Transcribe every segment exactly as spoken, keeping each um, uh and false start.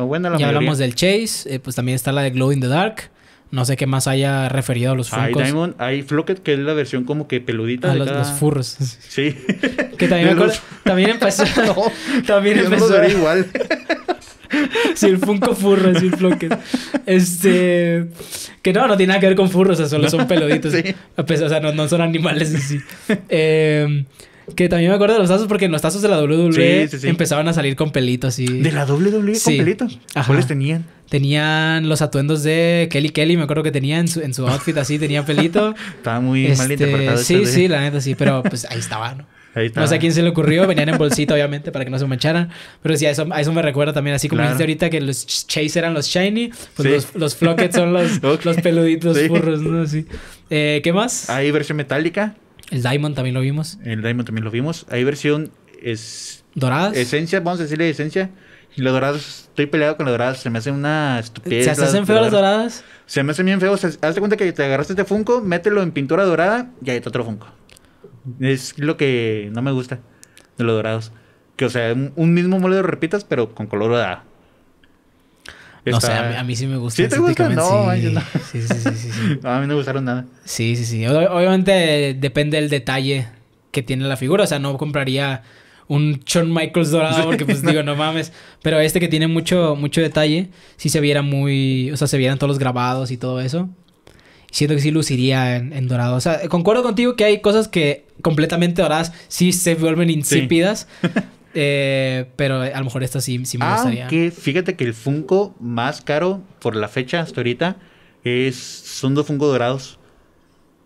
O buena la ya mayoría. Hablamos del Chase. Eh, pues también está la de Glow in the Dark. No sé qué más haya referido a los Funkos. Hay Diamond, hay Floquet, que es la versión como que peludita. Ah, de los, cada... los furros. Sí. Que también me acuerdo. Los... También empezó. No, también empezó. No igual. Sí, el Funko furro, sí, el Floquet. Este. Que no, no tiene nada que ver con furros, o sea, solo son peluditos. Sí. A pesar, o sea, no, no son animales en sí. Eh. Que también me acuerdo de los tazos, porque en los tazos de la doble u doble u E sí, sí, sí. empezaban a salir con pelitos. Y... ¿De la doble u doble u E sí. con pelitos? Ajá. ¿Cuáles tenían? Tenían los atuendos de Kelly Kelly, me acuerdo que tenía en su, en su outfit así, tenía pelito. Estaba muy este... mal interpretado. Sí, sí, la neta sí, pero pues ahí estaba, ¿no? Ahí estaba. No sé a quién se le ocurrió, venían en bolsita obviamente para que no se mancharan. Pero sí, a eso, a eso me recuerda también, así como claro. dijiste ahorita que los Chase eran los shiny, pues sí. los, los Floquets son los, okay. los peluditos sí. furros, ¿no? Sí. Eh, ¿Qué más? Hay versión metálica. El Diamond también lo vimos. El Diamond también lo vimos. Hay versión... es ¿doradas? Esencia, vamos a decirle esencia. Los dorados... Estoy peleado con los dorados. Se me hace una estupidez. ¿Se hacen feos los dorados? Se me hacen bien feos. Hazte cuenta que te agarraste este Funko, mételo en pintura dorada y ahí está otro Funko. Es lo que no me gusta de los dorados. Que, o sea, un, un mismo molde lo repitas, pero con color dorado. Está... No sé, a mí, a mí sí me gusta. ¿Sí te gusta? No, sí. Yo no. Sí, sí, sí, sí, sí. No, a mí no me gustaron nada. Sí, sí, sí. Obviamente depende del detalle que tiene la figura. O sea, no compraría un Shawn Michaels dorado porque pues no. digo, no mames. Pero este que tiene mucho, mucho detalle, sí se viera muy... O sea, se vieran todos los grabados y todo eso. Siento que sí luciría en, en dorado. O sea, concuerdo contigo que hay cosas que completamente doradas sí se vuelven insípidas. Sí. Eh, pero a lo mejor esta sí, sí me ah, gustaría. Que fíjate que el Funko más caro por la fecha hasta ahorita es, son dos Funko dorados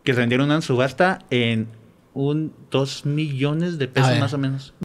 que se vendieron en subasta en un dos millones de pesos más o menos.